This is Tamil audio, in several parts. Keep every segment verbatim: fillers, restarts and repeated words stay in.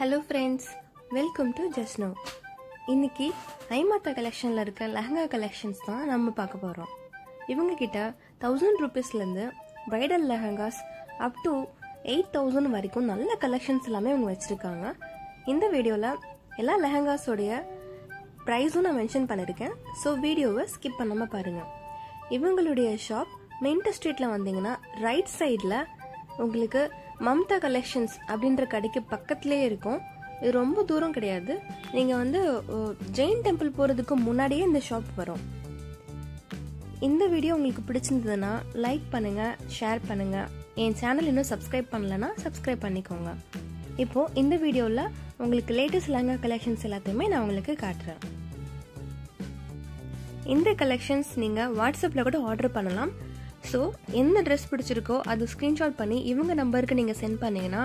Hello friends, welcome to just know. இன்றைக்கி ஆய் மாதா கலெக்ஷனில் இருக்க லெஹங்கா கலெக்ஷன்ஸ் தான் நம்ம பார்க்க போகிறோம். இவங்கக்கிட்ட தௌசண்ட் ருபீஸ்லேருந்து bridal lehengas up to eight thousand வரைக்கும் நல்ல கலெக்ஷன்ஸ் எல்லாமே அவங்க வச்சுருக்காங்க. இந்த வீடியோவில் எல்லா லெஹங்காஸோடைய ப்ரைஸும் நான் மென்ஷன் பண்ணியிருக்கேன். ஸோ வீடியோவை ஸ்கிப் பண்ணாமல் பாருங்கள். இவங்களுடைய ஷாப் மின்ட் ஸ்ட்ரீட்டில் வந்தீங்கன்னா ரைட் சைடில் உங்களுக்கு மம்தா கலெக்ஷன்ஸ் அப்படின்ற கடைக்கு பக்கத்துலேயே இருக்கும். இது ரொம்ப தூரம் கிடையாது. நீங்கள் வந்து ஜெயின் டெம்பிள் போகிறதுக்கு முன்னாடியே இந்த ஷாப் வரும். இந்த வீடியோ உங்களுக்கு பிடிச்சிருந்ததுன்னா லைக் பண்ணுங்கள், ஷேர் பண்ணுங்கள். என் சேனல் இன்னும் சப்ஸ்கிரைப் பண்ணலன்னா சப்ஸ்கிரைப் பண்ணிக்கோங்க. இப்போது இந்த வீடியோவில் உங்களுக்கு லேட்டஸ்ட் லெஹங்கா கலெக்ஷன்ஸ் எல்லாத்தையுமே நான் உங்களுக்கு காட்டுறேன். இந்த கலெக்ஷன்ஸ் நீங்கள் வாட்ஸ்அப்பில் கூட ஆர்டர் பண்ணலாம். ஸோ என்ன ட்ரெஸ் பிடிச்சிருக்கோ அது ஸ்க்ரீன்ஷாட் பண்ணி இவங்க நம்பருக்கு நீங்கள் சென்ட் பண்ணிங்கன்னா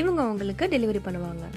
இவங்க உங்களுக்கு டெலிவரி பண்ணுவாங்க.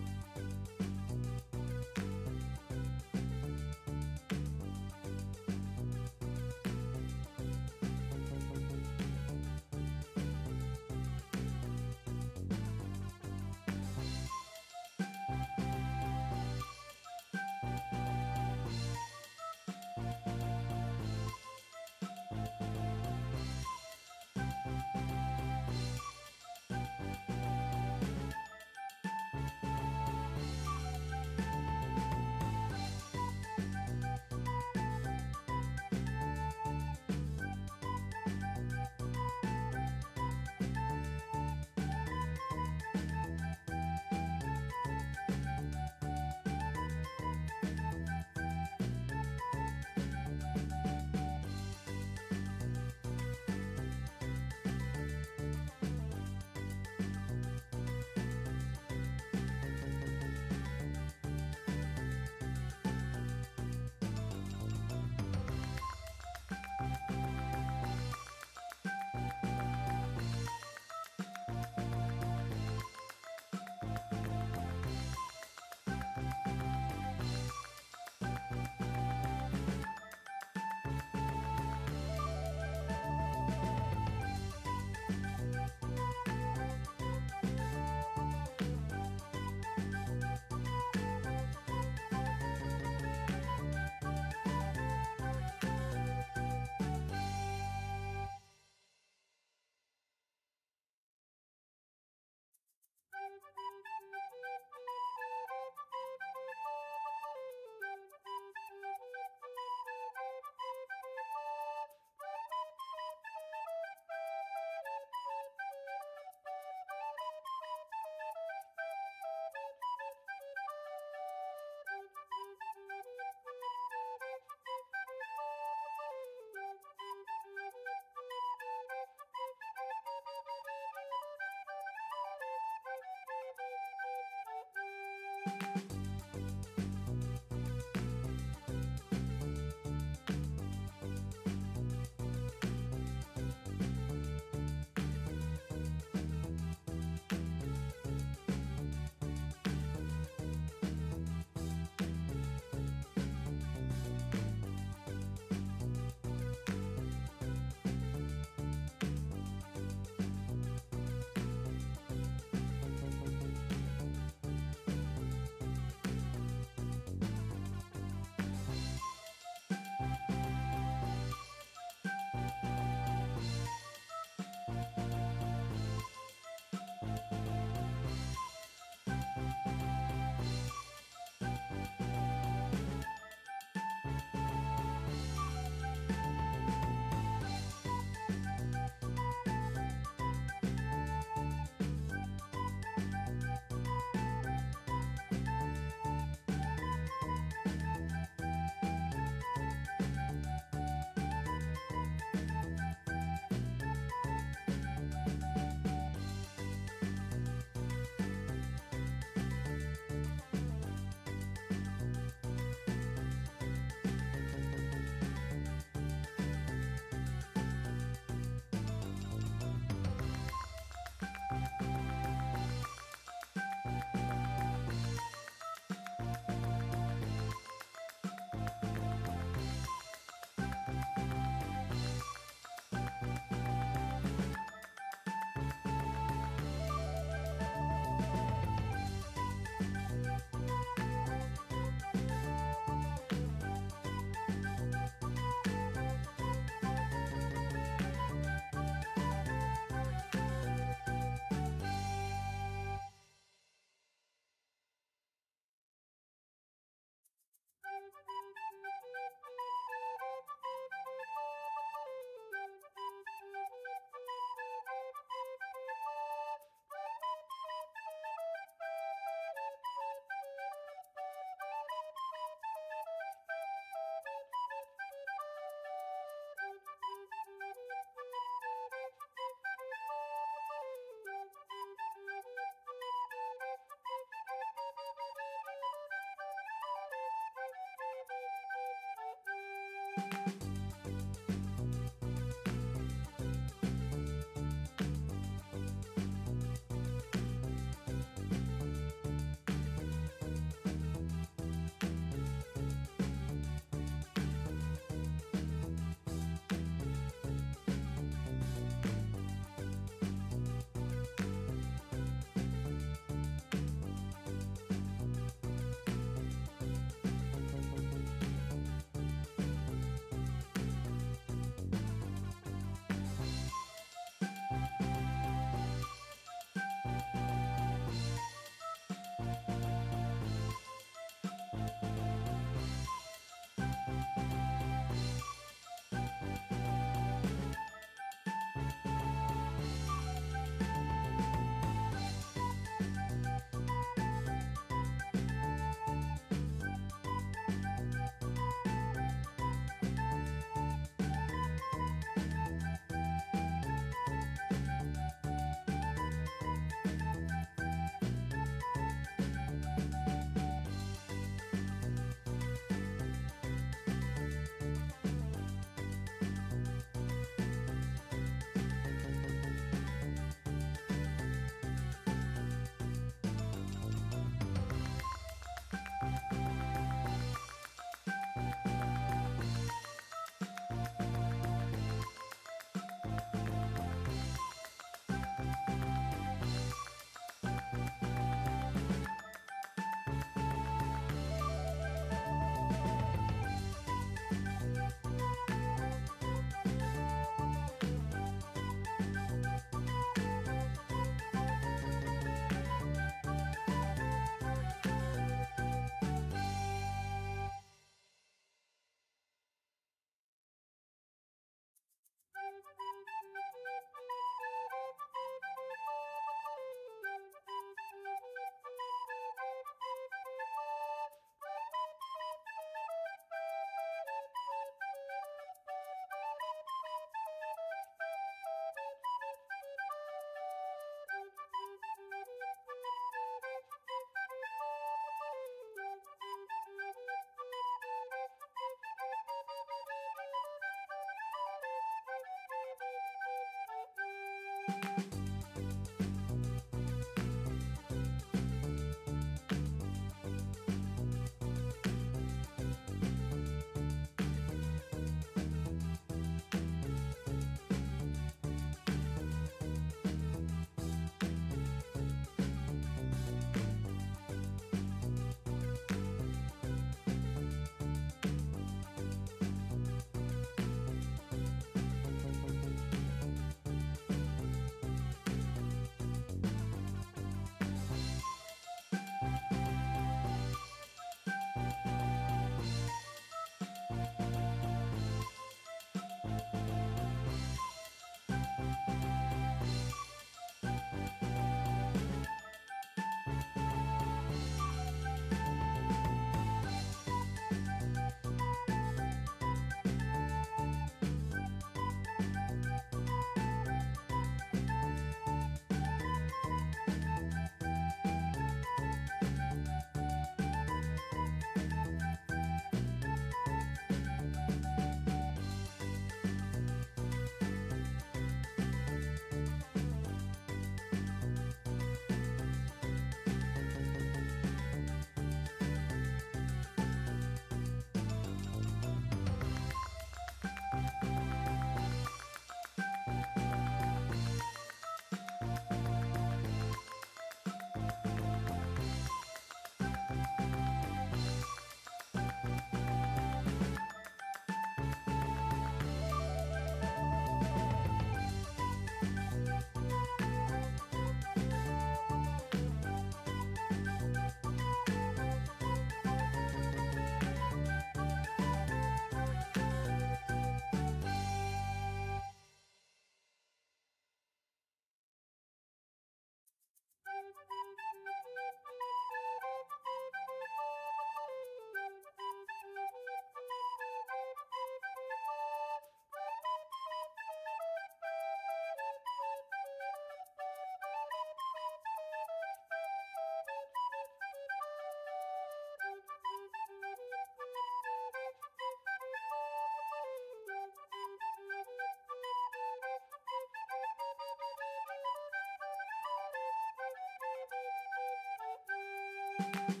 We'll be right back.